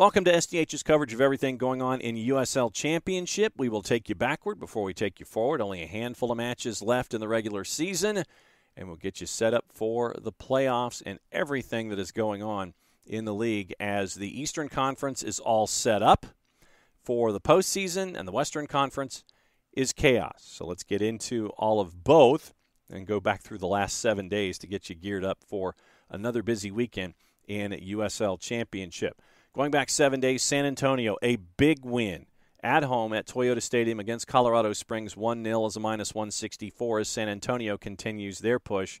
Welcome to SDH's coverage of everything going on in USL Championship. We will take you backward before we take you forward. Only a handful of matches left in the regular season, and we'll get you set up for the playoffs and everything that is going on in the league as the Eastern Conference is all set up for the postseason, and the Western Conference is chaos. So let's get into all of both and go back through the last 7 days to get you geared up for another busy weekend in USL Championship. Going back 7 days, San Antonio, a big win at home at Toyota Stadium against Colorado Springs, 1-0 as a minus 164 as San Antonio continues their push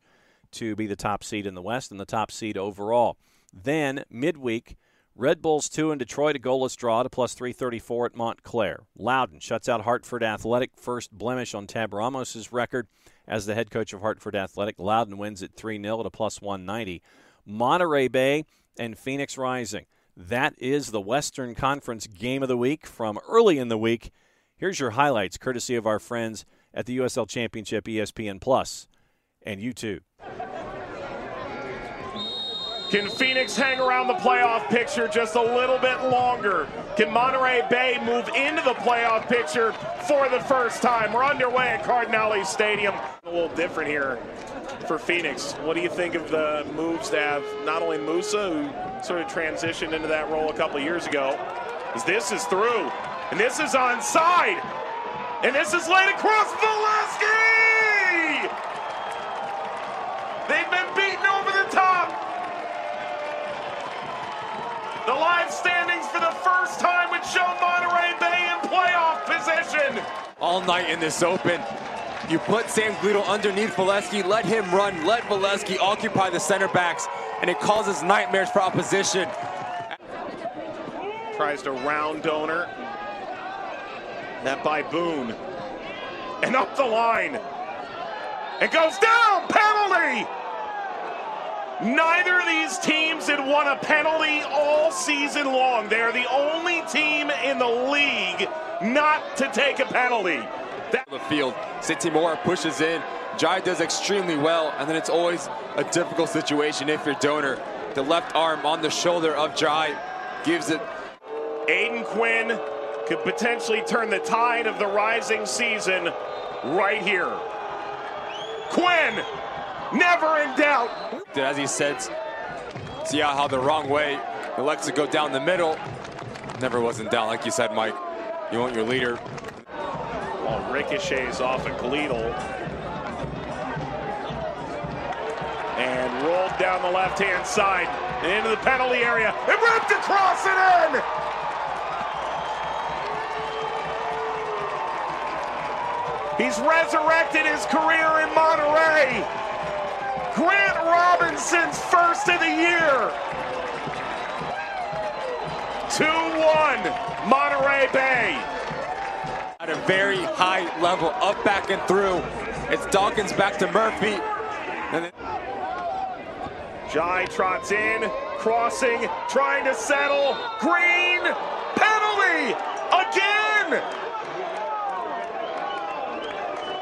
to be the top seed in the West and the top seed overall. Then, midweek, Red Bulls 2 in Detroit, a goalless draw to plus 334 at Montclair. Loudoun shuts out Hartford Athletic, first blemish on Tab Ramos's record as the head coach of Hartford Athletic. Loudoun wins at 3-0 to plus 190. Monterey Bay and Phoenix Rising. That is the Western Conference Game of the Week from early in the week. Here's your highlights, courtesy of our friends at the USL Championship, ESPN Plus, and YouTube. Can Phoenix hang around the playoff picture just a little bit longer? Can Monterey Bay move into the playoff picture for the first time? We're underway at Cardinale Stadium. A little different here for Phoenix. What do you think of the moves to have not only Musa, who sort of transitioned into that role a couple of years ago, because this is through, and this is onside, and this is laid across Valeski! They've been beaten over the top. The live standings for the first time would show Monterey Bay in playoff position. All night in this open. You put Sam Gleadle underneath Valeski, let him run, let Valeski occupy the center backs, and it causes nightmares for opposition. Tries to round Doner. That by Boone. And up the line. It goes down, penalty! Neither of these teams had won a penalty all season long. They're the only team in the league not to take a penalty. The field, Santi Mora pushes in. Jai does extremely well, and then it's always a difficult situation if you're Doner. The left arm on the shoulder of Jai gives it. Aiden Quinn could potentially turn the tide of the rising season right here. Quinn, never in doubt. As he said, see how the wrong way, elects to go down the middle. Never wasn't down, like you said, Mike. You want your leader. Well, ricochets off of Gleadle. And rolled down the left-hand side and into the penalty area. It ripped across and in! He's resurrected his career in Monterey. Grant Robinson's first of the year. 2-1, Monterey Bay. At a very high level, up, back, and through. It's Dawkins back to Murphy. And then Jai trots in, crossing, trying to settle. Green, penalty, again!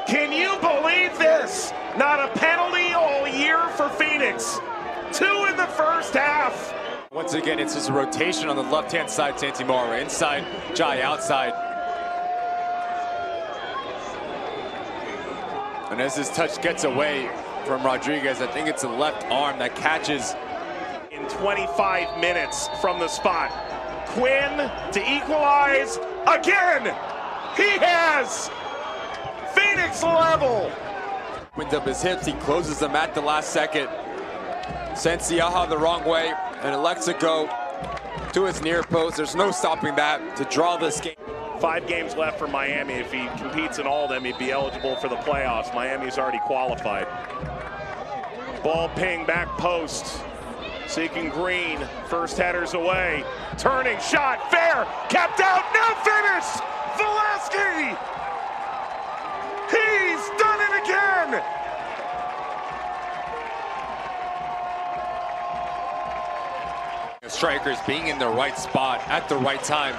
Can you believe this? Not a penalty all year for Phoenix. 2 in the first half. Once again, it's just a rotation on the left-hand side, Santi Mora inside, Jai outside. And as this touch gets away from Rodriguez, I think it's the left arm that catches. In 25 minutes from the spot, Quinn to equalize again. He has Phoenix level. Winds up his hips, he closes them at the last second. Sends Siaha the wrong way, and elects to go to his near post. There's no stopping that to draw this game. 5 games left for Miami. If he competes in all of them, he'd be eligible for the playoffs. Miami's already qualified. Ball ping back post. Seeking Green. First headers away. Turning shot. Fair. Kept out. Now finished. Valeski. He's done it again. The strikers being in the right spot at the right time.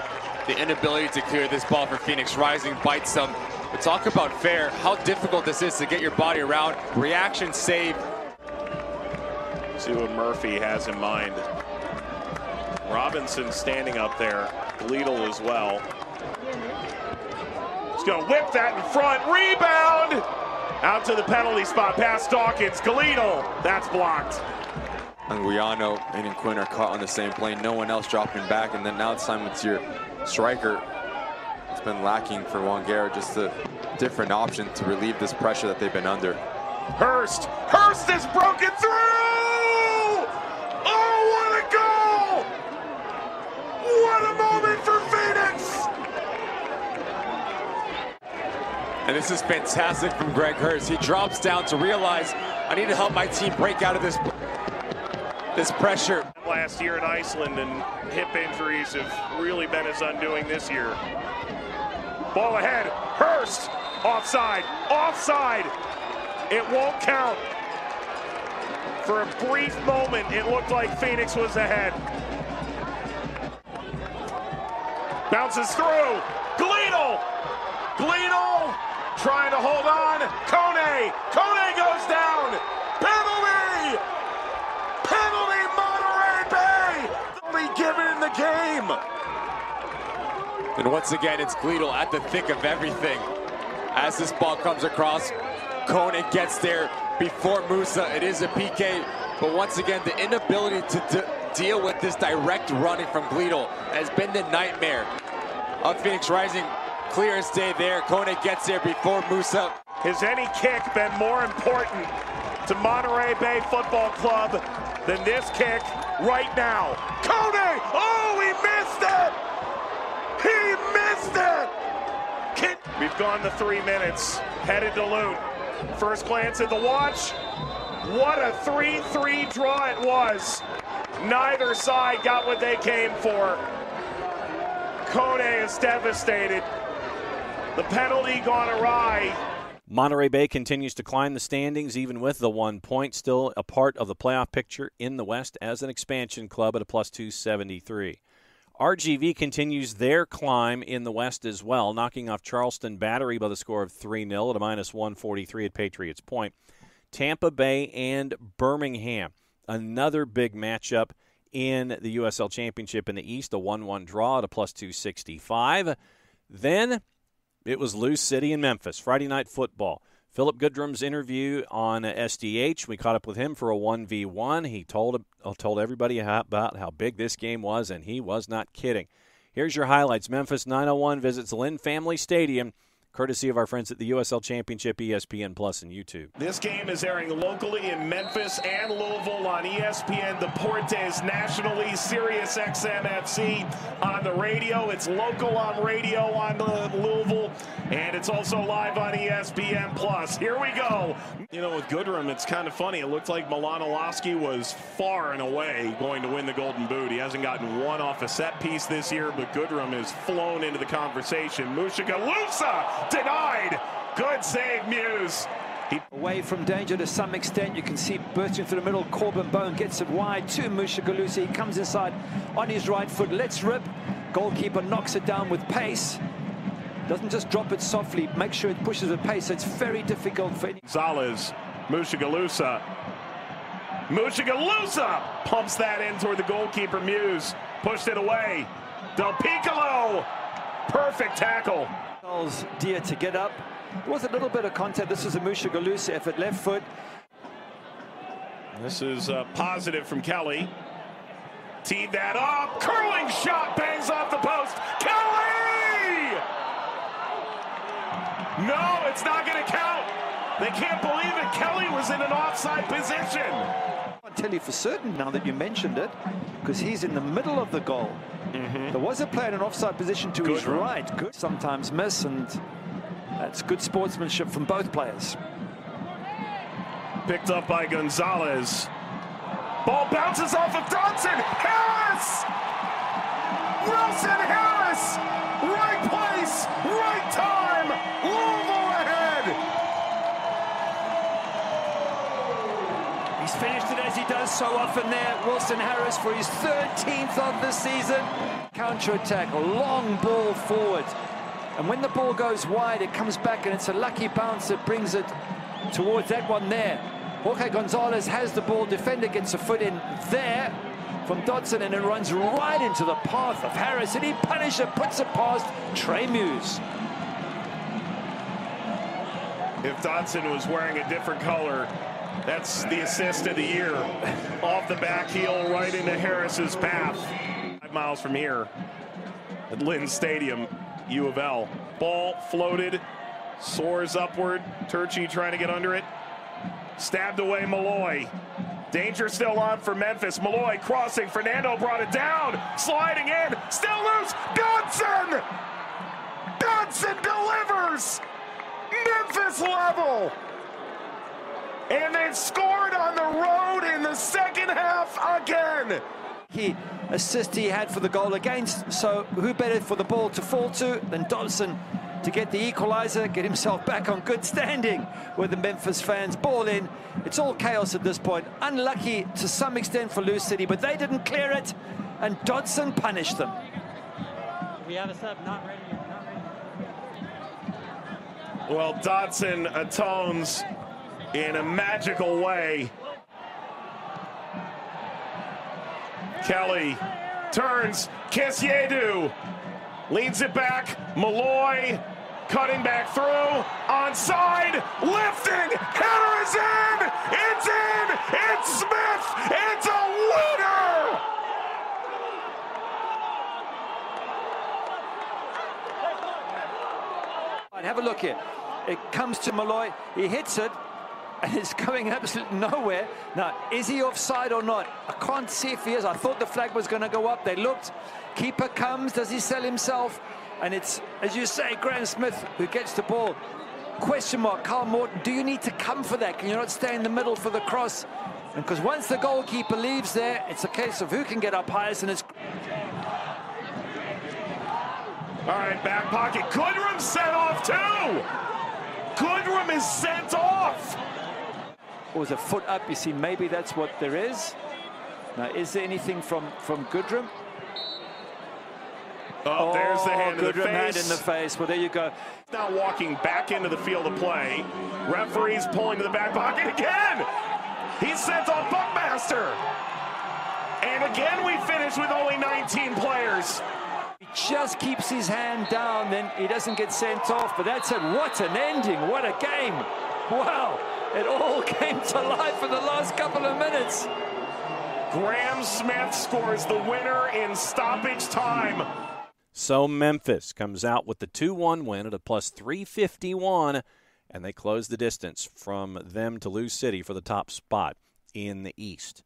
The inability to clear this ball for Phoenix Rising bites them. But talk about fair, how difficult this is to get your body around. Reaction save. See what Murphy has in mind. Robinson standing up there. Gleadle as well. He's gonna whip that in front. Rebound! Out to the penalty spot, past Dawkins. Gleadle, that's blocked. Anguiano, Aiden Quinn are caught on the same play. No one else dropping back, and then now it's time with your striker. It's been lacking for Wangera, just a different option to relieve this pressure that they've been under. Hurst, Hurst is broken through! Oh, what a goal! What a moment for Phoenix! And this is fantastic from Greg Hurst. He drops down to realize, I need to help my team break out of this pressure. Last year in Iceland, and hip injuries have really been his undoing this year. Ball ahead, Hurst, offside, offside. It won't count. For a brief moment, it looked like Phoenix was ahead. Bounces through, Gleadle, Gleadle trying to hold on. Kone, Kone goes down. Penalty, penalty, Monterey Bay. Given in the game. And once again, it's Gleadle at the thick of everything. As this ball comes across, Kone gets there before Musa. It is a PK, but once again, the inability to deal with this direct running from Gleadle has been the nightmare of Phoenix Rising. Clear as day there. Kone gets there before Musa. Has any kick been more important to Monterey Bay Football Club than this kick right now? Kone! Oh, he missed it! He missed it! We've gone to 3 minutes, headed to Loon. First glance at the watch. What a 3-3 draw it was. Neither side got what they came for. Kone is devastated. The penalty gone awry. Monterey Bay continues to climb the standings, even with the 1 point, still a part of the playoff picture in the West as an expansion club at a +273. RGV continues their climb in the West as well, knocking off Charleston Battery by the score of 3-0 at a -143 at Patriots Point. Tampa Bay and Birmingham, another big matchup in the USL Championship in the East, a 1-1 draw at a +265. Then it was Loose City and Memphis, Friday Night Football. Philip Goodrum's interview on SDH, we caught up with him for a 1v1. He told everybody about how big this game was, and he was not kidding. Here's your highlights. Memphis 901 visits Lynn Family Stadium, courtesy of our friends at the USL Championship, ESPN Plus, and YouTube. This game is airing locally in Memphis and Louisville on ESPN Deportes, nationally, Sirius XM FC on the radio. It's local on radio on Louisville, and it's also live on ESPN Plus. Here we go. You know, with Goodrum, it's kind of funny. It looked like Milan Olofsky was far and away going to win the Golden Boot. He hasn't gotten one off a set piece this year, but Goodrum has flown into the conversation. Mushigalusa! Denied. Good save, Muse. Away from danger to some extent. You can see bursting through the middle. Corbin Bone gets it wide to Mushigalusa. He comes inside on his right foot. Let's rip. Goalkeeper knocks it down with pace. Doesn't just drop it softly. Make sure it pushes with pace. It's very difficult for Gonzalez. Mushigalusa. Mushigalusa pumps that in toward the goalkeeper. Muse pushed it away. Del Piccolo. Perfect tackle. Dear to get up. There was a little bit of contact. This is a Mushigalusa effort, left foot. This is a positive from Kelly. Teed that up. Curling shot bangs off the post. Kelly! No, it's not going to count. They can't believe it. Kelly was in an offside position. I'll tell you for certain now that you mentioned it, because he's in the middle of the goal. Mm-hmm. There was a player in an offside position to his right. Good. Sometimes miss, and that's good sportsmanship from both players. Picked up by Gonzalez. Ball bounces off of Donson. Harris! Wilson Harris! Right place, right time! Louisville ahead! He's finished it as he does so often there. Wilson Harris for his 13th of the season. Counter-attack, long ball forward, and when the ball goes wide it comes back, and it's a lucky bounce that brings it towards that one there. Jorge Gonzalez has the ball, defender gets a foot in there. from Donson and it runs right into the path of Harris, and he puts it past Trey Muse. If Donson was wearing a different color, that's the assist of the year. Off the back heel, right into Harris's path. 5 miles from here at Lynn Stadium, U of L. Ball floated, soars upward. Turchi trying to get under it. Stabbed away Malloy. Danger still on for Memphis. Malloy crossing. Fernando brought it down. Sliding in. Still loose. Donson! Donson delivers! Memphis level! And they've scored on the road in the second half again. Assist he had for the goal against, so who better for the ball to fall to than Donson to get the equalizer, get himself back on good standing with the Memphis fans. Ball in. It's all chaos at this point. Unlucky to some extent for Loose City, but they didn't clear it, and Donson punished them. We have a sub, not ready. Well, Donson atones in a magical way. Kelly turns, Kesiedu leans it back, Malloy cutting back through, onside, lifting, header is in, it's Smith, it's a winner! And have a look here, it comes to Malloy, he hits it, and it's going absolutely nowhere. Now, is he offside or not? I can't see if he is. I thought the flag was going to go up. They looked. Keeper comes. Does he sell himself? And it's, as you say, Graham Smith who gets the ball. Question mark. Carl Morton, do you need to come for that? Can you not stay in the middle for the cross? And because once the goalkeeper leaves there, it's a case of who can get up highest. And it's... All right, back pocket. Goodrum set off too. Goodrum is sent off. Was a foot up, you see, maybe that's what there is. Now, is there anything from Goodrum? Oh, there's the hand, Goodrum in the face. Hand in the face. Well, there you go. Now walking back into the field of play. Referees pulling to the back pocket again. He sent off Buckmaster. And again, we finish with only 19 players. He just keeps his hand down, then he doesn't get sent off. But that's it. What an ending. What a game. Wow. It all came to life in the last couple of minutes. Graham Smith scores the winner in stoppage time. So Memphis comes out with the 2-1 win at a +351, and they close the distance from them to Loose City for the top spot in the East.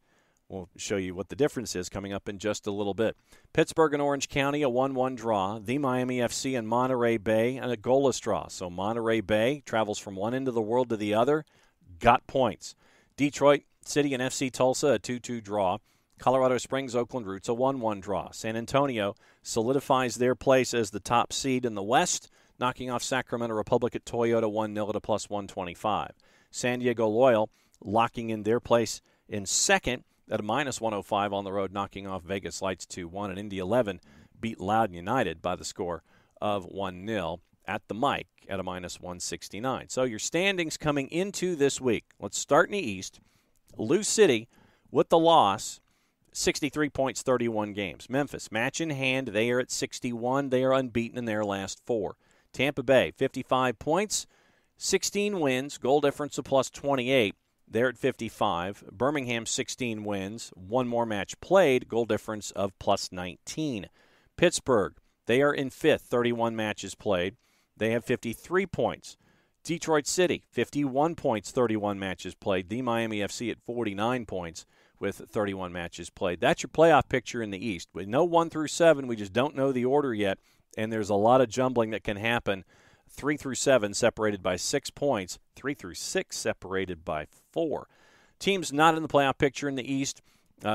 We'll show you what the difference is coming up in just a little bit. Pittsburgh and Orange County, a 1-1 draw. The Miami FC and Monterey Bay, and a goalless draw. So Monterey Bay travels from one end of the world to the other. Got points. Detroit City and FC Tulsa, a 2-2 draw. Colorado Springs, Oakland Roots, a 1-1 draw. San Antonio solidifies their place as the top seed in the West, knocking off Sacramento Republic at Toyota 1-0 at a +125. San Diego Loyal locking in their place in second at a -105 on the road, knocking off Vegas Lights 2-1. And Indy 11 beat Loudoun United by the score of 1-0. At the mic at a -169. So your standings coming into this week. Let's start in the East. Loose City with the loss, 63 points, 31 games. Memphis, match in hand, they are at 61. They are unbeaten in their last four. Tampa Bay, 55 points, 16 wins, goal difference of +28. They're at 55. Birmingham, 16 wins, one more match played, goal difference of +19. Pittsburgh, they are in fifth, 31 matches played. They have 53 points. Detroit City, 51 points, 31 matches played. The Miami FC at 49 points with 31 matches played. That's your playoff picture in the East. We know 1 through 7. We just don't know the order yet, and there's a lot of jumbling that can happen. 3 through 7 separated by 6 points. 3 through 6 separated by 4. Teams not in the playoff picture in the East,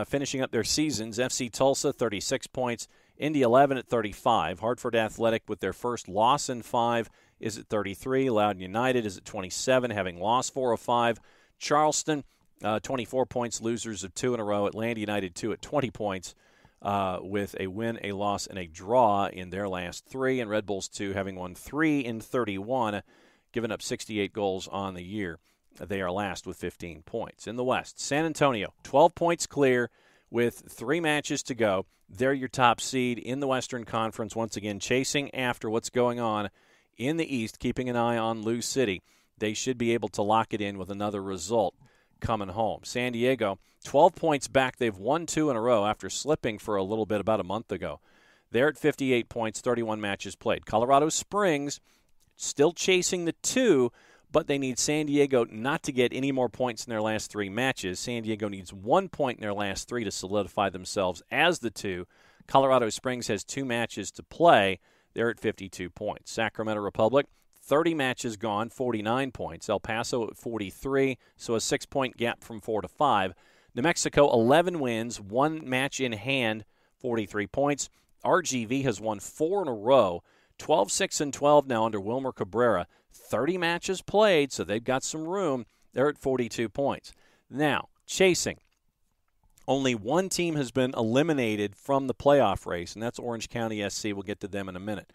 finishing up their seasons. FC Tulsa, 36 points. Indy 11 at 35. Hartford Athletic with their first loss in 5 is at 33. Loudoun United is at 27, having lost 4 of 5. Charleston, 24 points, losers of 2 in a row. Atlanta United 2 at 20 points with a win, a loss, and a draw in their last 3. And Red Bulls 2 having won 3 in 31, giving up 68 goals on the year. They are last with 15 points. In the West, San Antonio, 12 points clear. with 3 matches to go. They're your top seed in the Western Conference, once again chasing after what's going on in the East, keeping an eye on Louis City. They should be able to lock it in with another result coming home. San Diego, 12 points back. They've won 2 in a row after slipping for a little bit about a month ago. They're at 58 points, 31 matches played. Colorado Springs still chasing the 2, but they need San Diego not to get any more points in their last 3 matches. San Diego needs 1 point in their last 3 to solidify themselves as the 2. Colorado Springs has 2 matches to play. They're at 52 points. Sacramento Republic, 30 matches gone, 49 points. El Paso at 43, so a 6-point gap from 4 to 5. New Mexico, 11 wins, 1 match in hand, 43 points. RGV has won 4 in a row, 12-6-12 now under Wilmer Cabrera. 30 matches played, so they've got some room. They're at 42 points. Now, chasing. Only 1 team has been eliminated from the playoff race, and that's Orange County SC. We'll get to them in a minute.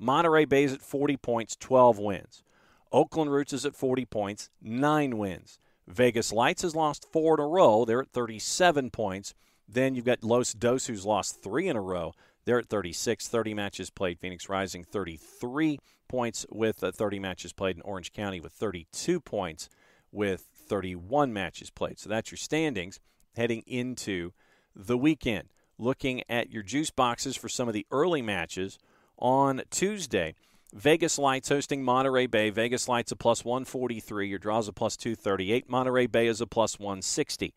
Monterey Bay's at 40 points, 12 wins. Oakland Roots is at 40 points, 9 wins. Vegas Lights has lost 4 in a row. They're at 37 points. Then you've got Los Dos, who's lost 3 in a row. They're at 36, 30 matches played. Phoenix Rising, 33 points with 30 matches played. In Orange County with 32 points with 31 matches played. So that's your standings heading into the weekend. Looking at your juice boxes for some of the early matches on Tuesday, Vegas Lights hosting Monterey Bay. Vegas Lights a plus 143. Your draw's a plus 238. Monterey Bay is a plus 160.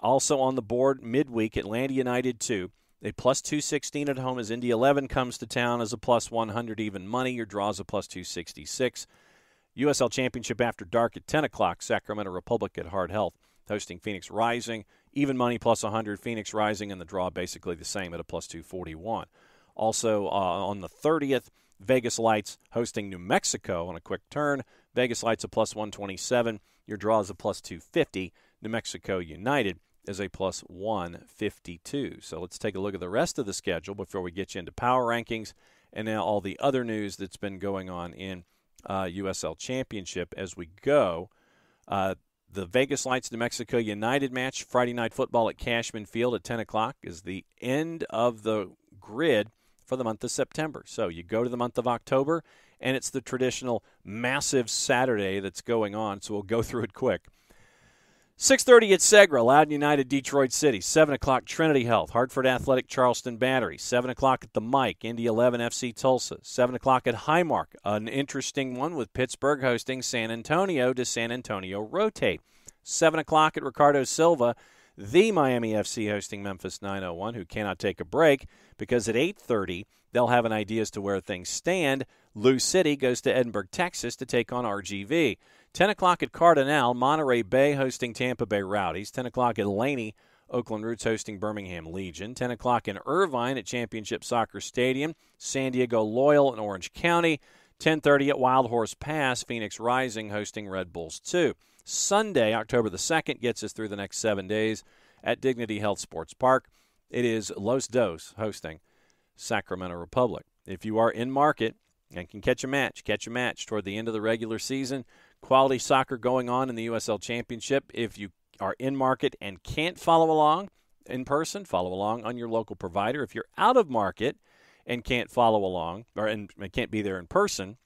Also on the board midweek, Atlanta United 2. A plus 216 at home as Indy 11 comes to town as a plus 100 even money. Your draw's a plus 266. USL Championship after dark at 10 o'clock. Sacramento Republic at Hard Health hosting Phoenix Rising. Even money plus 100. Phoenix Rising and the draw basically the same at a plus 241. Also on the 30th, Vegas Lights hosting New Mexico on a quick turn. Vegas Lights a plus 127. Your draw is a plus 250. New Mexico United is a plus 152. So let's take a look at the rest of the schedule before we get you into power rankings and now all the other news that's been going on in USL Championship as we go. The Vegas Lights-New Mexico United match, Friday Night Football at Cashman Field at 10 o'clock, is the end of the grid for the month of September. So you go to the month of October, and it's the traditional massive Saturday that's going on, so we'll go through it quick. 6:30 at Segra, Loudoun United, Detroit City. 7 o'clock, Trinity Health, Hartford Athletic, Charleston Battery. 7 o'clock at the Mike, Indy 11, FC Tulsa. 7 o'clock at Highmark, an interesting one with Pittsburgh hosting San Antonio. Does San Antonio rotate? 7 o'clock at Ricardo Silva, the Miami FC hosting Memphis 901, who cannot take a break because at 8:30 they'll have an idea as to where things stand. Louis City goes to Edinburgh, Texas to take on RGV. 10 o'clock at Cardinal, Monterey Bay hosting Tampa Bay Rowdies. 10 o'clock at Laney, Oakland Roots hosting Birmingham Legion. 10 o'clock in Irvine at Championship Soccer Stadium, San Diego Loyal in Orange County. 10:30 at Wild Horse Pass, Phoenix Rising hosting Red Bulls 2. Sunday, October the 2nd, gets us through the next 7 days at Dignity Health Sports Park. It is Los Dos hosting Sacramento Republic. If you are in market and can catch a match toward the end of the regular season, quality soccer going on in the USL Championship. If you are in market and can't follow along in person, follow along on your local provider. If you're out of market and can't follow along and can't be there in person,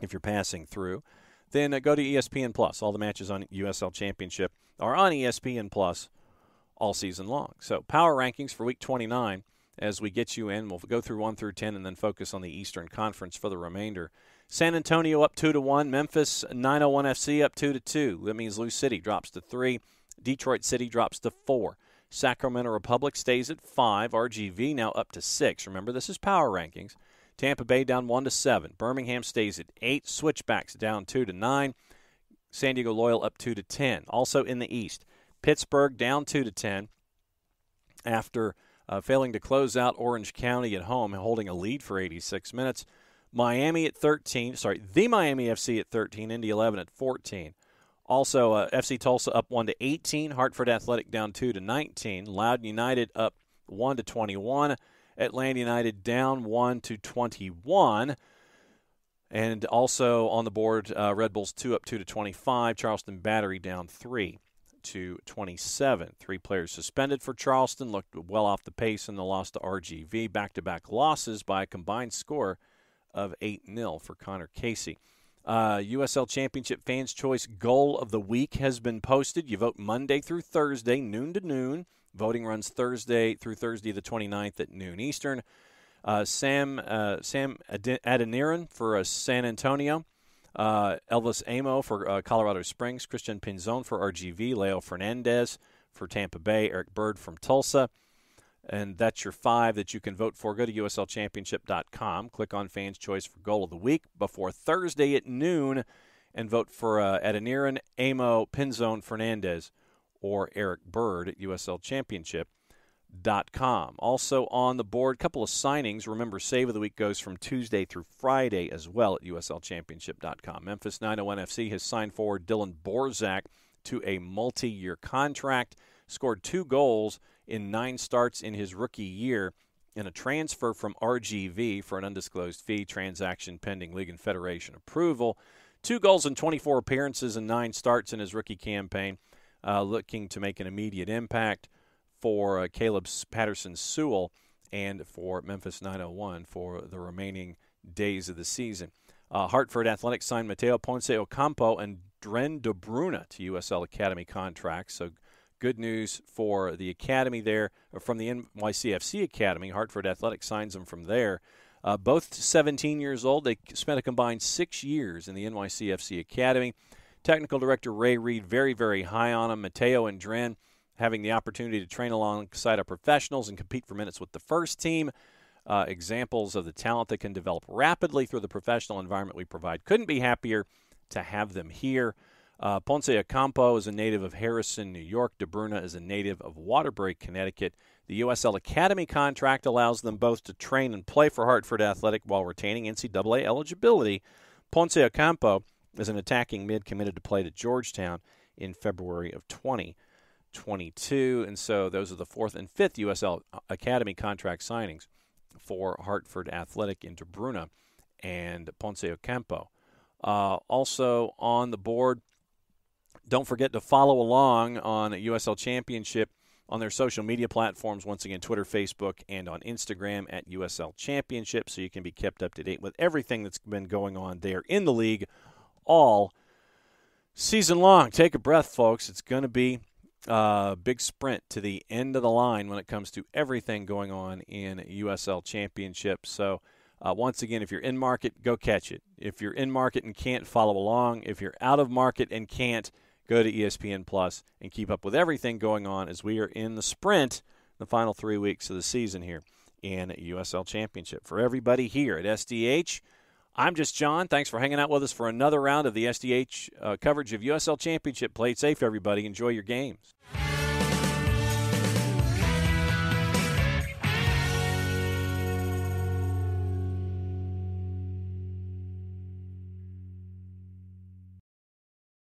if you're passing through, then go to ESPN Plus. All the matches on USL Championship are on ESPN Plus all season long. So power rankings for Week 29 as we get you in. We'll go through 1 through 10 and then focus on the Eastern Conference for the remainder. San Antonio up 2-1. Memphis 901 FC up 2-2. That means Louis City drops to 3. Detroit City drops to 4. Sacramento Republic stays at 5. RGV now up to 6. Remember, this is power rankings. Tampa Bay down 1-7. Birmingham stays at 8. Switchbacks down 2-9. San Diego Loyal up 2-10. Also in the East, Pittsburgh down 2-10 after failing to close out Orange County at home, holding a lead for 86 minutes. The Miami FC at 13, Indy 11 at 14. Also, FC Tulsa up 1-18, Hartford Athletic down 2-19, Loudoun United up 1-21, Atlanta United down 1-21, and also on the board, Red Bulls 2 up 2-25, Charleston Battery down 3. to 27. 3 players suspended for Charleston, looked well off the pace in the loss to RGV. Back-to-back losses by a combined score of 8-0 for Connor Casey. USL Championship Fans' Choice Goal of the Week has been posted. You vote Monday through Thursday, noon to noon. Voting runs Thursday through Thursday the 29th at noon Eastern. Sam Adeniran for San Antonio. Elvis Amo for Colorado Springs, Christian Pinzon for RGV, Leo Fernandez for Tampa Bay, Eric Bird from Tulsa. And that's your 5 that you can vote for. Go to USLChampionship.com, click on Fans' Choice for Goal of the Week before Thursday at noon, and vote for Adeniran, Amo, Pinzon, Fernandez, or Eric Bird at USLChampionship.com. Also on the board, a couple of signings. Remember, Save of the Week goes from Tuesday through Friday as well at USLChampionship.com. Memphis 901 FC has signed forward Dylan Borzak to a multi-year contract, scored 2 goals in 9 starts in his rookie year in a transfer from RGV for an undisclosed fee, transaction pending League and Federation approval. 2 goals in 24 appearances and 9 starts in his rookie campaign, looking to make an immediate impact for Caleb Patterson-Sewell and for Memphis 901 for the remaining days of the season. Hartford Athletic signed Mateo Ponce Ocampo and Dren DeBruna to USL Academy contracts. So good news for the academy there. From the NYCFC Academy, Hartford Athletic signs them from there. Both 17 years old. They spent a combined 6 years in the NYCFC Academy. Technical director Ray Reed, very, very high on them. Mateo and Dren having the opportunity to train alongside our professionals and compete for minutes with the first team. Examples of the talent that can develop rapidly through the professional environment we provide. Couldn't be happier to have them here. Ponce Ocampo is a native of Harrison, New York. DeBruna is a native of Waterbury, Connecticut. The USL Academy contract allows them both to train and play for Hartford Athletic while retaining NCAA eligibility. Ponce Ocampo is an attacking mid committed to play to Georgetown in February of 2022, and so those are the 4th and 5th USL Academy contract signings for Hartford Athletic in DeBruna and Ponce Ocampo. Also on the board, don't forget to follow along on USL Championship on their social media platforms, once again, Twitter, Facebook, and on Instagram at USL Championship, so you can be kept up to date with everything that's been going on there in the league all season long. Take a breath, folks. It's going to be big sprint to the end of the line when it comes to everything going on in USL Championship. So, once again, if you're in market, go catch it. If you're in market and can't, follow along. If you're out of market and can't, go to ESPN Plus and keep up with everything going on as we are in the sprint, the final 3 weeks of the season here in USL Championship. For everybody here at SDH, I'm just John. Thanks for hanging out with us for another round of the SDH coverage of USL Championship. Play it safe, everybody. Enjoy your games.